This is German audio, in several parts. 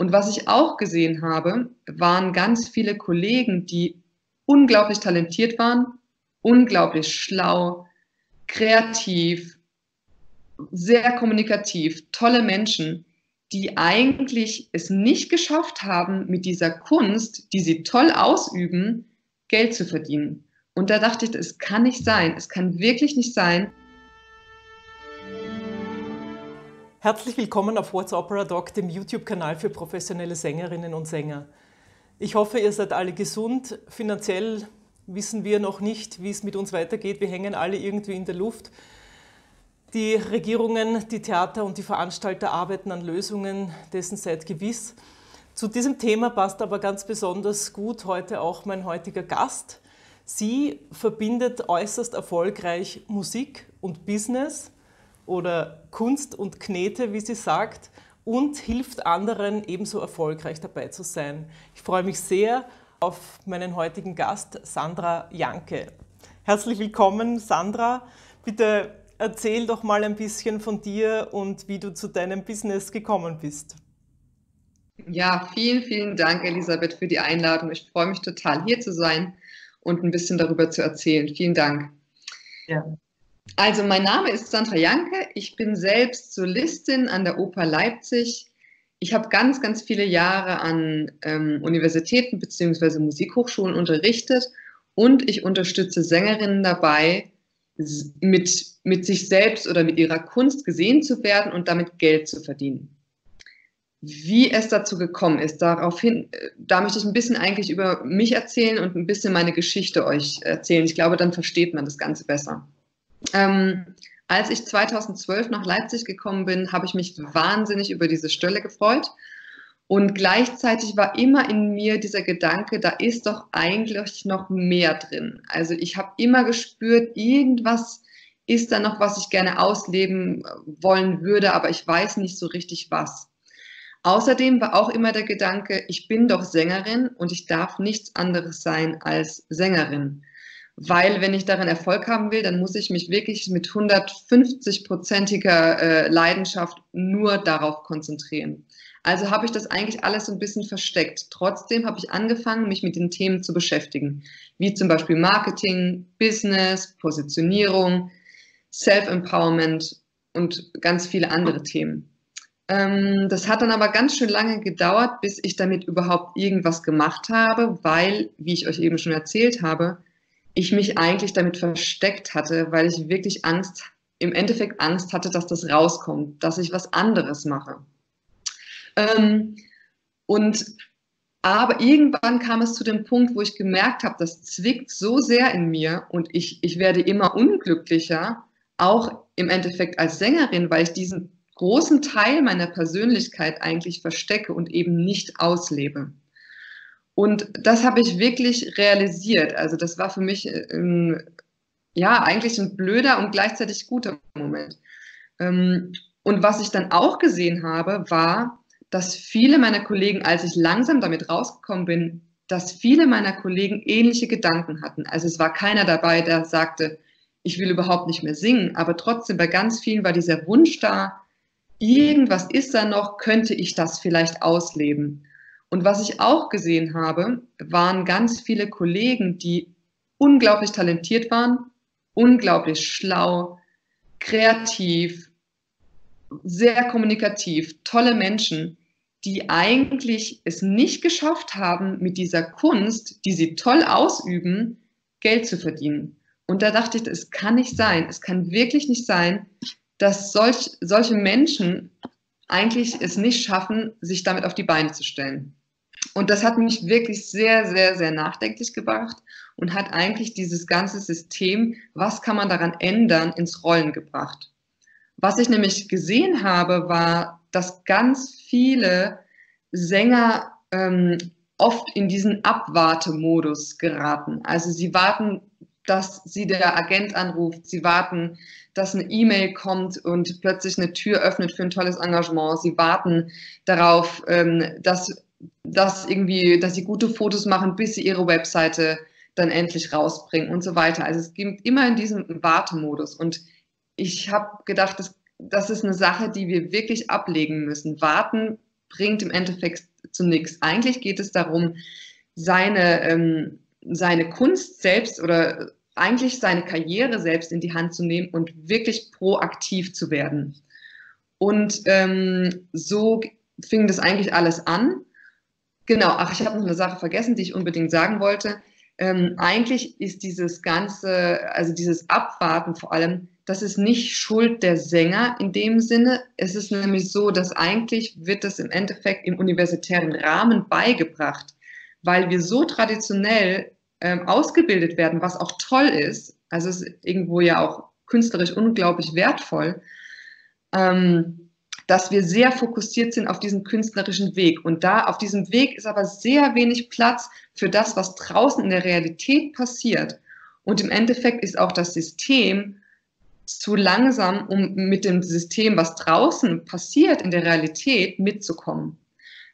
Und was ich auch gesehen habe, waren ganz viele Kollegen, die unglaublich talentiert waren, unglaublich schlau, kreativ, sehr kommunikativ, tolle Menschen, die eigentlich es nicht geschafft haben, mit dieser Kunst, die sie toll ausüben, Geld zu verdienen. Und da dachte ich, es kann nicht sein, es kann wirklich nicht sein. Herzlich willkommen auf What's Opera Doc, dem YouTube-Kanal für professionelle Sängerinnen und Sänger. Ich hoffe, ihr seid alle gesund. Finanziell wissen wir noch nicht, wie es mit uns weitergeht. Wir hängen alle irgendwie in der Luft. Die Regierungen, die Theater und die Veranstalter arbeiten an Lösungen, dessen seid gewiss. Zu diesem Thema passt aber ganz besonders gut heute auch mein heutiger Gast. Sie verbindet äußerst erfolgreich Musik und Business, oder Kunst und Knete, wie sie sagt, und hilft anderen ebenso erfolgreich dabei zu sein. Ich freue mich sehr auf meinen heutigen Gast, Sandra Janke. Herzlich willkommen, Sandra. Bitte erzähl doch mal ein bisschen von dir und wie du zu deinem Business gekommen bist. Ja, vielen, vielen Dank, Elisabeth, für die Einladung. Ich freue mich total, hier zu sein und ein bisschen darüber zu erzählen. Vielen Dank. Ja. Also mein Name ist Sandra Janke, ich bin selbst Solistin an der Oper Leipzig. Ich habe ganz, ganz viele Jahre an Universitäten bzw. Musikhochschulen unterrichtet und ich unterstütze Sängerinnen dabei, mit sich selbst oder mit ihrer Kunst gesehen zu werden und damit Geld zu verdienen. Wie es dazu gekommen ist, da möchte ich ein bisschen eigentlich über mich erzählen und ein bisschen meine Geschichte euch erzählen. Ich glaube, dann versteht man das Ganze besser. Als ich 2012 nach Leipzig gekommen bin, habe ich mich wahnsinnig über diese Stelle gefreut und gleichzeitig war immer in mir dieser Gedanke, da ist doch eigentlich noch mehr drin. Also ich habe immer gespürt, irgendwas ist da noch, was ich gerne ausleben wollen würde, aber ich weiß nicht so richtig was. Außerdem war auch immer der Gedanke, ich bin doch Sängerin und ich darf nichts anderes sein als Sängerin. Weil wenn ich darin Erfolg haben will, dann muss ich mich wirklich mit 150-prozentiger Leidenschaft nur darauf konzentrieren. Also habe ich das eigentlich alles so ein bisschen versteckt. Trotzdem habe ich angefangen, mich mit den Themen zu beschäftigen, wie zum Beispiel Marketing, Business, Positionierung, Self-Empowerment und ganz viele andere Themen. Das hat dann aber ganz schön lange gedauert, bis ich damit überhaupt irgendwas gemacht habe, weil, wie ich euch eben schon erzählt habe, ich mich eigentlich damit versteckt hatte, weil ich wirklich im Endeffekt Angst hatte, dass das rauskommt, dass ich was anderes mache. Aber irgendwann kam es zu dem Punkt, wo ich gemerkt habe, das zwickt so sehr in mir und ich werde immer unglücklicher, auch im Endeffekt als Sängerin, weil ich diesen großen Teil meiner Persönlichkeit eigentlich verstecke und eben nicht auslebe. Und das habe ich wirklich realisiert. Also das war für mich ja eigentlich ein blöder und gleichzeitig guter Moment. Und was ich dann auch gesehen habe, war, dass viele meiner Kollegen, als ich langsam damit rausgekommen bin, dass viele meiner Kollegen ähnliche Gedanken hatten. Also es war keiner dabei, der sagte, ich will überhaupt nicht mehr singen. Aber trotzdem bei ganz vielen war dieser Wunsch da, irgendwas ist da noch, könnte ich das vielleicht ausleben. Und was ich auch gesehen habe, waren ganz viele Kollegen, die unglaublich talentiert waren, unglaublich schlau, kreativ, sehr kommunikativ, tolle Menschen, die eigentlich es nicht geschafft haben, mit dieser Kunst, die sie toll ausüben, Geld zu verdienen. Und da dachte ich, es kann nicht sein, es kann wirklich nicht sein, dass solche Menschen eigentlich es nicht schaffen, sich damit auf die Beine zu stellen. Und das hat mich wirklich sehr, sehr, sehr nachdenklich gemacht und hat eigentlich dieses ganze System, was kann man daran ändern, ins Rollen gebracht. Was ich nämlich gesehen habe, war, dass ganz viele Sänger oft in diesen Abwartemodus geraten. Also sie warten, dass sie der Agent anruft, sie warten, dass eine E-Mail kommt und plötzlich eine Tür öffnet für ein tolles Engagement, sie warten darauf, dass sie gute Fotos machen, bis sie ihre Webseite dann endlich rausbringen und so weiter. Also es geht immer in diesem Wartemodus und ich habe gedacht, das ist eine Sache, die wir wirklich ablegen müssen. Warten bringt im Endeffekt zu nichts. Eigentlich geht es darum, seine Kunst selbst oder eigentlich seine Karriere selbst in die Hand zu nehmen und wirklich proaktiv zu werden. Und so fing das eigentlich alles an. Genau, ach, ich habe noch eine Sache vergessen, die ich unbedingt sagen wollte. Eigentlich ist dieses Ganze, also dieses Abwarten vor allem, das ist nicht Schuld der Sänger in dem Sinne. Es ist nämlich so, dass eigentlich wird das im Endeffekt im universitären Rahmen beigebracht, weil wir so traditionell ausgebildet werden, was auch toll ist. Also es ist irgendwo ja auch künstlerisch unglaublich wertvoll, dass wir sehr fokussiert sind auf diesen künstlerischen Weg. Und da auf diesem Weg ist aber sehr wenig Platz für das, was draußen in der Realität passiert. Und im Endeffekt ist auch das System zu langsam, um mit dem System, was draußen passiert, in der Realität mitzukommen.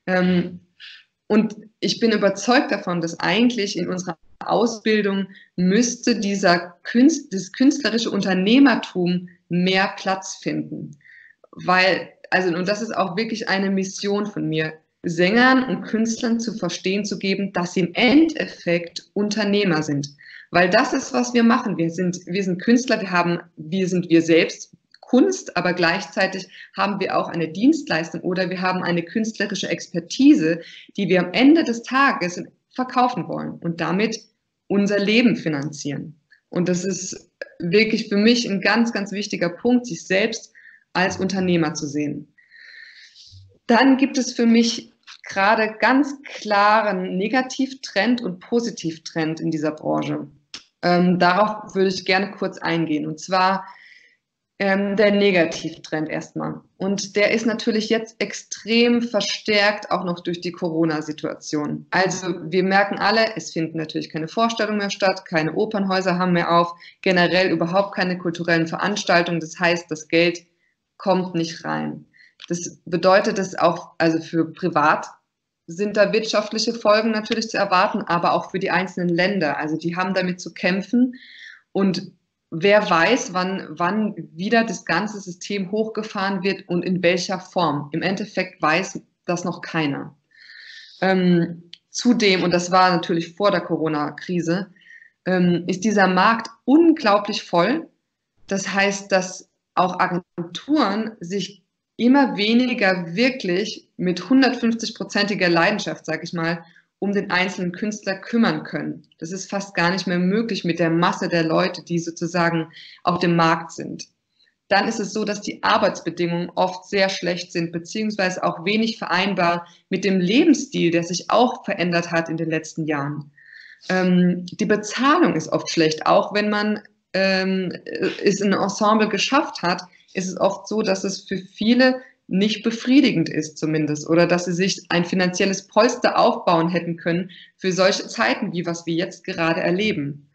Und ich bin überzeugt davon, dass eigentlich in unserer Ausbildung müsste das künstlerische Unternehmertum mehr Platz finden. Weil, also, und das ist auch wirklich eine Mission von mir, Sängern und Künstlern zu verstehen zu geben, dass sie im Endeffekt Unternehmer sind. Weil das ist, was wir machen. Wir sind Künstler, wir selbst Kunst, aber gleichzeitig haben wir auch eine Dienstleistung oder wir haben eine künstlerische Expertise, die wir am Ende des Tages verkaufen wollen und damit unser Leben finanzieren. Und das ist wirklich für mich ein ganz, ganz wichtiger Punkt, sich selbst als Unternehmer zu sehen. Dann gibt es für mich gerade ganz klaren Negativtrend und Positivtrend in dieser Branche. Darauf würde ich gerne kurz eingehen. Und zwar der Negativtrend erstmal. Und der ist natürlich jetzt extrem verstärkt, auch noch durch die Corona-Situation. Also wir merken alle, es finden natürlich keine Vorstellungen mehr statt, keine Opernhäuser haben mehr auf, generell überhaupt keine kulturellen Veranstaltungen. Das heißt, das Geld kommt nicht rein. Das bedeutet, dass auch, also für privat sind da wirtschaftliche Folgen natürlich zu erwarten, aber auch für die einzelnen Länder. Also die haben damit zu kämpfen und wer weiß, wann wieder das ganze System hochgefahren wird und in welcher Form. Im Endeffekt weiß das noch keiner. Zudem, und das war natürlich vor der Corona-Krise, ist dieser Markt unglaublich voll. Das heißt, dass auch Agenturen sich immer weniger wirklich mit 150%iger Leidenschaft, sage ich mal, um den einzelnen Künstler kümmern können. Das ist fast gar nicht mehr möglich mit der Masse der Leute, die sozusagen auf dem Markt sind. Dann ist es so, dass die Arbeitsbedingungen oft sehr schlecht sind, beziehungsweise auch wenig vereinbar mit dem Lebensstil, der sich auch verändert hat in den letzten Jahren. Die Bezahlung ist oft schlecht, auch wenn man es in einem Ensemble geschafft hat, ist es oft so, dass es für viele nicht befriedigend ist zumindest oder dass sie sich ein finanzielles Polster aufbauen hätten können für solche Zeiten, wie was wir jetzt gerade erleben.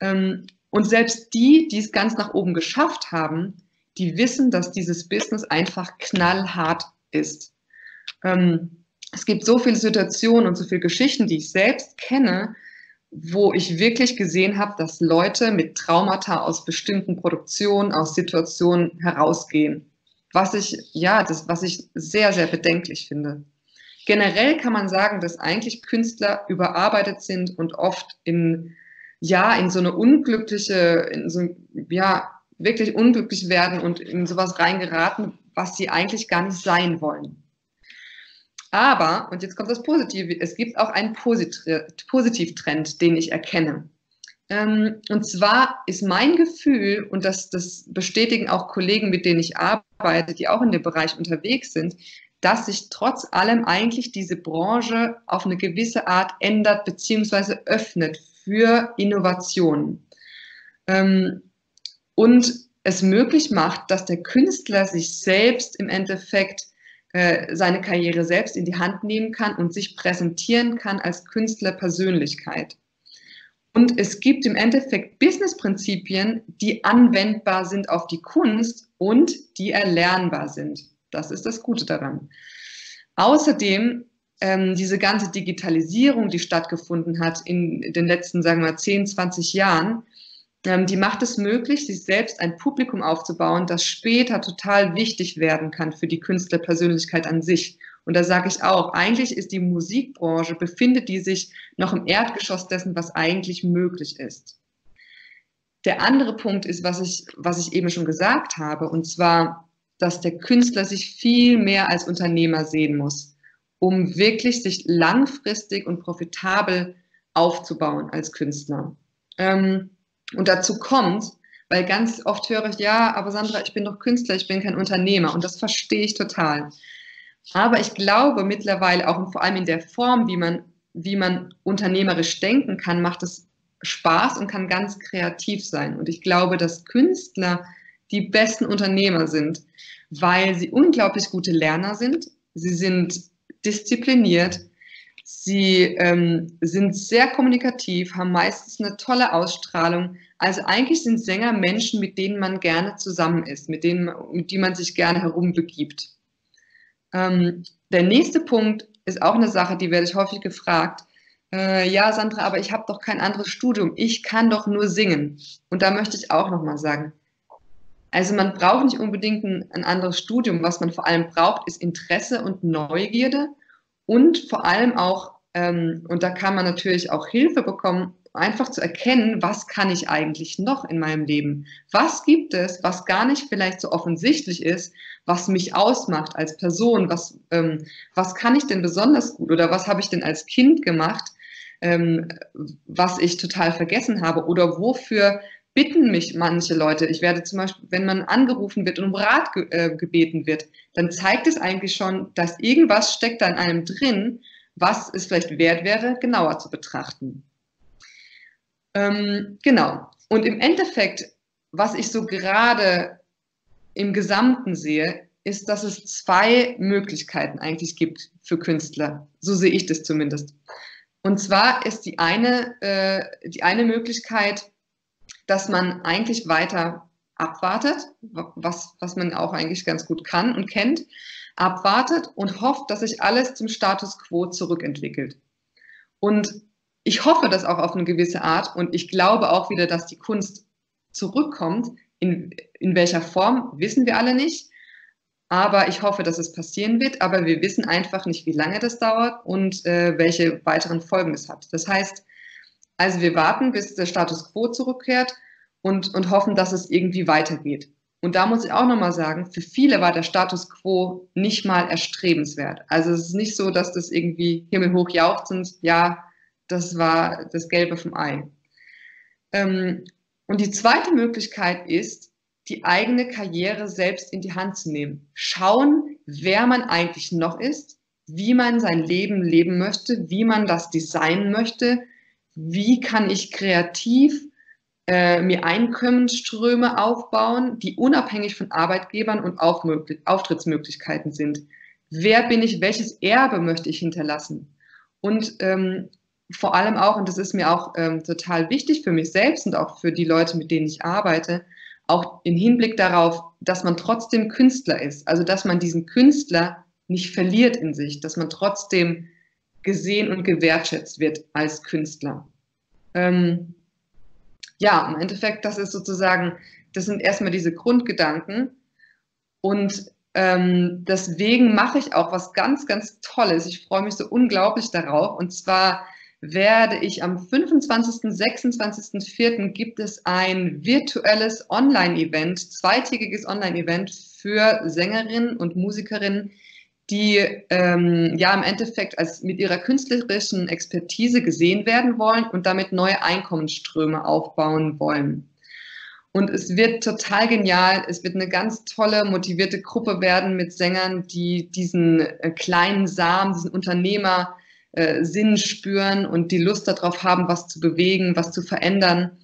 Und selbst die, die es ganz nach oben geschafft haben, die wissen, dass dieses Business einfach knallhart ist. Es gibt so viele Situationen und so viele Geschichten, die ich selbst kenne, wo ich wirklich gesehen habe, dass Leute mit Traumata aus bestimmten Produktionen, aus Situationen herausgehen. Was ich sehr, sehr bedenklich finde. Generell kann man sagen, dass eigentlich Künstler überarbeitet sind und oft wirklich unglücklich werden und in sowas reingeraten, was sie eigentlich gar nicht sein wollen. Aber, und jetzt kommt das Positive, es gibt auch einen Positivtrend, den ich erkenne. Und zwar ist mein Gefühl, und das bestätigen auch Kollegen, mit denen ich arbeite, die auch in dem Bereich unterwegs sind, dass sich trotz allem eigentlich diese Branche auf eine gewisse Art ändert bzw. öffnet für Innovationen. Und es möglich macht, dass der Künstler sich selbst im Endeffekt seine Karriere selbst in die Hand nehmen kann und sich präsentieren kann als Künstlerpersönlichkeit. Und es gibt im Endeffekt Businessprinzipien, die anwendbar sind auf die Kunst und die erlernbar sind. Das ist das Gute daran. Außerdem diese ganze Digitalisierung, die stattgefunden hat in den letzten, sagen wir mal, 10, 20 Jahren, die macht es möglich, sich selbst ein Publikum aufzubauen, das später total wichtig werden kann für die Künstlerpersönlichkeit an sich Und da sage ich auch, eigentlich ist die Musikbranche, befindet die sich noch im Erdgeschoss dessen, was eigentlich möglich ist. Der andere Punkt ist, was ich eben schon gesagt habe, und zwar, dass der Künstler sich viel mehr als Unternehmer sehen muss, um wirklich sich langfristig und profitabel aufzubauen als Künstler. Und dazu kommt, weil ganz oft höre ich, ja, aber Sandra, ich bin doch Künstler, ich bin kein Unternehmer, und das verstehe ich total. Aber ich glaube mittlerweile auch, und vor allem in der Form, wie man unternehmerisch denken kann, macht es Spaß und kann ganz kreativ sein. Und ich glaube, dass Künstler die besten Unternehmer sind, weil sie unglaublich gute Lerner sind. Sie sind diszipliniert, sie sind sehr kommunikativ, haben meistens eine tolle Ausstrahlung. Also eigentlich sind Sänger Menschen, mit denen man gerne zusammen ist, mit denen man sich gerne herumbegibt. Der nächste Punkt ist auch eine Sache, die werde ich häufig gefragt. Ja, Sandra, aber ich habe doch kein anderes Studium. Ich kann doch nur singen. Und da möchte ich auch nochmal sagen, also man braucht nicht unbedingt ein anderes Studium. Was man vor allem braucht, ist Interesse und Neugierde und vor allem auch, und da kann man natürlich auch Hilfe bekommen, einfach zu erkennen, was kann ich eigentlich noch in meinem Leben? Was gibt es, was gar nicht vielleicht so offensichtlich ist, was mich ausmacht als Person? Was kann ich denn besonders gut oder was habe ich denn als Kind gemacht, was ich total vergessen habe? Oder wofür bitten mich manche Leute? Ich werde zum Beispiel, wenn man angerufen wird und um Rat gebeten wird, dann zeigt es eigentlich schon, dass irgendwas steckt da in einem drin, was es vielleicht wert wäre, genauer zu betrachten. Genau. Und im Endeffekt, was ich so gerade im Gesamten sehe, ist, dass es zwei Möglichkeiten eigentlich gibt für Künstler. So sehe ich das zumindest. Und zwar ist die eine Möglichkeit, dass man eigentlich weiter abwartet, was man auch eigentlich ganz gut kann und kennt, abwartet und hofft, dass sich alles zum Status quo zurückentwickelt. Und ich hoffe das auch auf eine gewisse Art und ich glaube auch wieder, dass die Kunst zurückkommt. In welcher Form, wissen wir alle nicht. Aber ich hoffe, dass es passieren wird. Aber wir wissen einfach nicht, wie lange das dauert und welche weiteren Folgen es hat. Das heißt, also wir warten, bis der Status quo zurückkehrt und hoffen, dass es irgendwie weitergeht. Und da muss ich auch nochmal sagen, für viele war der Status quo nicht mal erstrebenswert. Also es ist nicht so, dass das irgendwie himmelhoch jauchzend, ja, das war das Gelbe vom Ei. Und die zweite Möglichkeit ist, die eigene Karriere selbst in die Hand zu nehmen. Schauen, wer man eigentlich noch ist, wie man sein Leben leben möchte, wie man das designen möchte, wie kann ich kreativ mir Einkommensströme aufbauen, die unabhängig von Arbeitgebern und Auftrittsmöglichkeiten sind. Wer bin ich, welches Erbe möchte ich hinterlassen? Und vor allem auch, und das ist mir auch total wichtig für mich selbst und auch für die Leute, mit denen ich arbeite, auch im Hinblick darauf, dass man trotzdem Künstler ist. Also, dass man diesen Künstler nicht verliert in sich, dass man trotzdem gesehen und gewertschätzt wird als Künstler. Ja, im Endeffekt, das ist sozusagen, das sind erstmal diese Grundgedanken und deswegen mache ich auch was ganz, ganz Tolles. Ich freue mich so unglaublich darauf und zwar werde ich am 25. 26.04. gibt es ein virtuelles Online-Event, zweitägiges Online-Event für Sängerinnen und Musikerinnen, die ja im Endeffekt als mit ihrer künstlerischen Expertise gesehen werden wollen und damit neue Einkommensströme aufbauen wollen. Und es wird total genial, es wird eine ganz tolle, motivierte Gruppe werden mit Sängern, die diesen kleinen Samen, diesen Unternehmer, Sinn spüren und die Lust darauf haben, was zu bewegen, was zu verändern.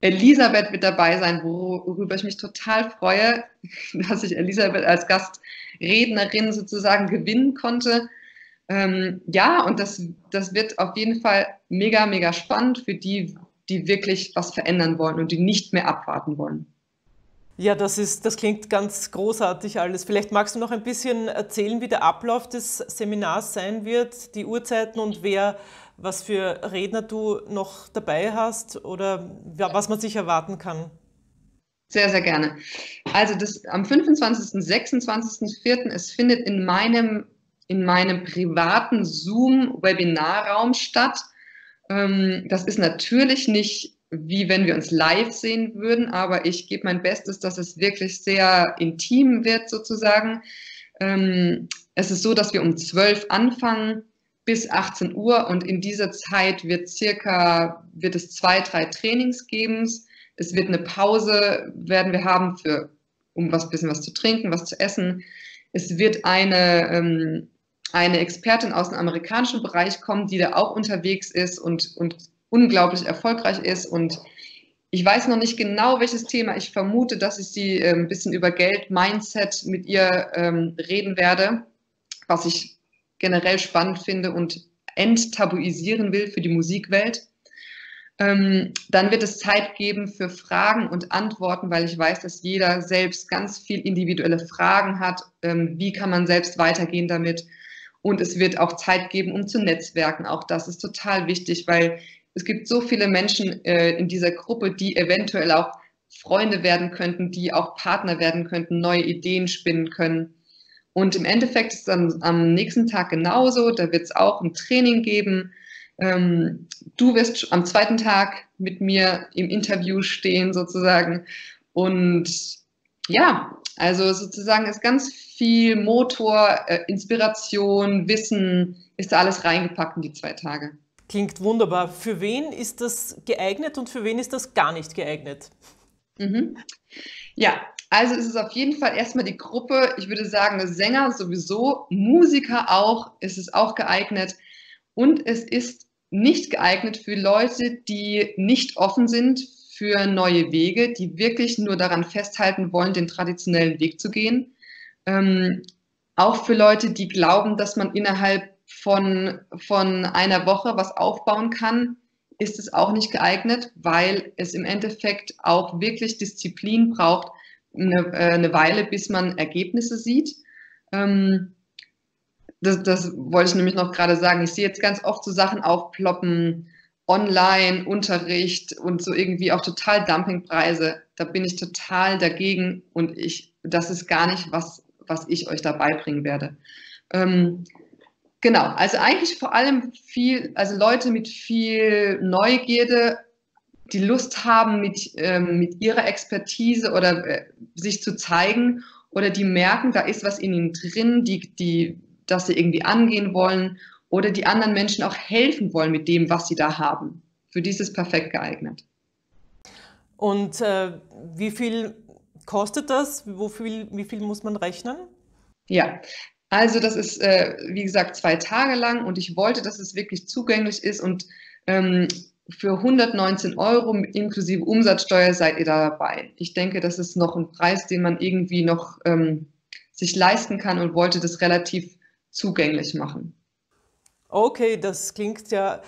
Elisabeth wird dabei sein, worüber ich mich total freue, dass ich Elisabeth als Gastrednerin sozusagen gewinnen konnte. Ja, und das wird auf jeden Fall mega, mega spannend für die, die wirklich was verändern wollen und die nicht mehr abwarten wollen. Ja, das klingt ganz großartig alles. Vielleicht magst du noch ein bisschen erzählen, wie der Ablauf des Seminars sein wird, die Uhrzeiten und was für Redner du noch dabei hast oder was man sich erwarten kann. Sehr, sehr gerne. Also am 25., 26.04. es findet in meinem in meinem privaten Zoom-Webinarraum statt. Das ist natürlich nicht wie wenn wir uns live sehen würden, aber ich gebe mein Bestes, dass es wirklich sehr intim wird sozusagen. Es ist so, dass wir um 12 Uhr anfangen bis 18 Uhr und in dieser Zeit wird es 2, 3 Trainings geben. Es wird eine Pause, werden wir haben, um ein bisschen was zu trinken, was zu essen. Es wird eine Expertin aus dem amerikanischen Bereich kommen, die da auch unterwegs ist und unglaublich erfolgreich ist. Und ich weiß noch nicht genau, welches Thema. Ich vermute, dass ich sie ein bisschen über Geld, Mindset mit ihr reden werde, was ich generell spannend finde und enttabuisieren will für die Musikwelt. Dann wird es Zeit geben für Fragen und Antworten, weil ich weiß, dass jeder selbst ganz viel individuelle Fragen hat. Wie kann man selbst weitergehen damit? Und es wird auch Zeit geben, um zu netzwerken. Auch das ist total wichtig, weil es gibt so viele Menschen in dieser Gruppe, die eventuell auch Freunde werden könnten, die auch Partner werden könnten, neue Ideen spinnen können. Und im Endeffekt ist es dann am nächsten Tag genauso. Da wird es auch ein Training geben. Du wirst am zweiten Tag mit mir im Interview stehen sozusagen. Und ja, also sozusagen ist ganz viel Motor, Inspiration, Wissen, ist da alles reingepackt in die 2 Tage. Klingt wunderbar. Für wen ist das geeignet und für wen ist das gar nicht geeignet? Mhm. Ja, also es ist auf jeden Fall erstmal die Gruppe. Ich würde sagen, Sänger sowieso, Musiker auch, ist es auch geeignet. Und es ist nicht geeignet für Leute, die nicht offen sind für neue Wege, die wirklich nur daran festhalten wollen, den traditionellen Weg zu gehen. Auch für Leute, die glauben, dass man innerhalb von einer Woche was aufbauen kann, ist es auch nicht geeignet, weil es im Endeffekt auch wirklich Disziplin braucht, eine Weile, bis man Ergebnisse sieht. Das wollte ich nämlich noch gerade sagen. Ich sehe jetzt ganz oft so Sachen aufploppen, Online-Unterricht und so irgendwie auch total Dumpingpreise. Da bin ich total dagegen und das ist gar nicht, was ich euch dabei bringen werde. Genau, also eigentlich vor allem Leute mit viel Neugierde, die Lust haben, mit ihrer Expertise oder sich zu zeigen oder die merken, da ist was in ihnen drin, dass sie irgendwie angehen wollen oder die anderen Menschen auch helfen wollen mit dem, was sie da haben. Für die ist es perfekt geeignet. Und wie viel kostet das? Wie viel muss man rechnen? Ja, also das ist, wie gesagt, 2 Tage lang und ich wollte, dass es wirklich zugänglich ist und für 119 € inklusive Umsatzsteuer seid ihr da dabei. Ich denke, das ist noch ein Preis, den man irgendwie noch sich leisten kann und wollte das relativ zugänglich machen. Okay, das klingt ja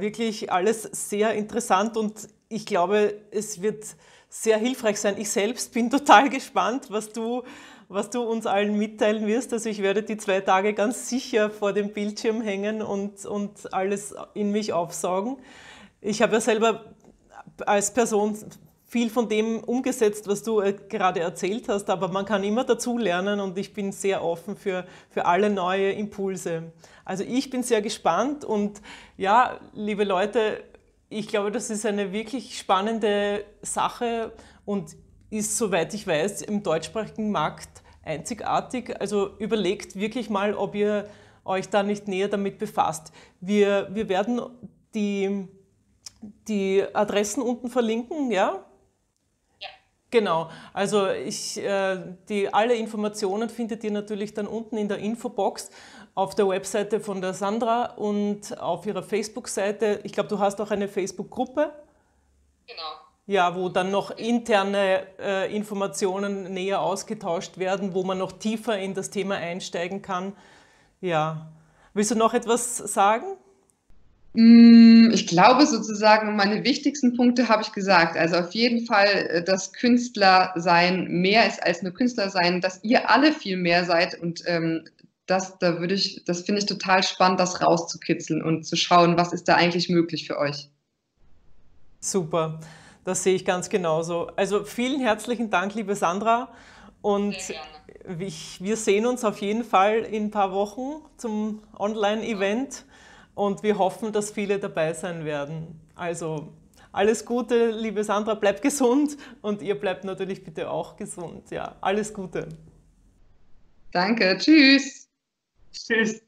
wirklich alles sehr interessant und ich glaube, es wird sehr hilfreich sein. Ich selbst bin total gespannt, was du uns allen mitteilen wirst. Also ich werde die 2 Tage ganz sicher vor dem Bildschirm hängen und alles in mich aufsaugen. Ich habe ja selber als Person viel von dem umgesetzt, was du gerade erzählt hast, aber man kann immer dazu lernen und ich bin sehr offen für alle neue Impulse. Also ich bin sehr gespannt und ja, liebe Leute, ich glaube, das ist eine wirklich spannende Sache und ist, soweit ich weiß, im deutschsprachigen Markt einzigartig. Also überlegt wirklich mal, ob ihr euch da nicht näher damit befasst. Wir werden die Adressen unten verlinken, ja? Genau, also alle Informationen findet ihr natürlich dann unten in der Infobox auf der Webseite von der Sandra und auf ihrer Facebook-Seite. Ich glaube, du hast auch eine Facebook-Gruppe. Genau. Ja, wo dann noch interne Informationen näher ausgetauscht werden, wo man noch tiefer in das Thema einsteigen kann. Ja, willst du noch etwas sagen? Ich glaube sozusagen, meine wichtigsten Punkte habe ich gesagt. Also auf jeden Fall, dass Künstlersein mehr ist als nur Künstlersein, dass ihr alle viel mehr seid und das finde ich total spannend, das rauszukitzeln und zu schauen, was ist da eigentlich möglich für euch. Super, das sehe ich ganz genauso. Also vielen herzlichen Dank, liebe Sandra. Und wir sehen uns auf jeden Fall in ein paar Wochen zum Online-Event und wir hoffen, dass viele dabei sein werden. Also alles Gute, liebe Sandra, bleibt gesund und ihr bleibt natürlich bitte auch gesund. Ja, alles Gute. Danke, tschüss. Tschüss.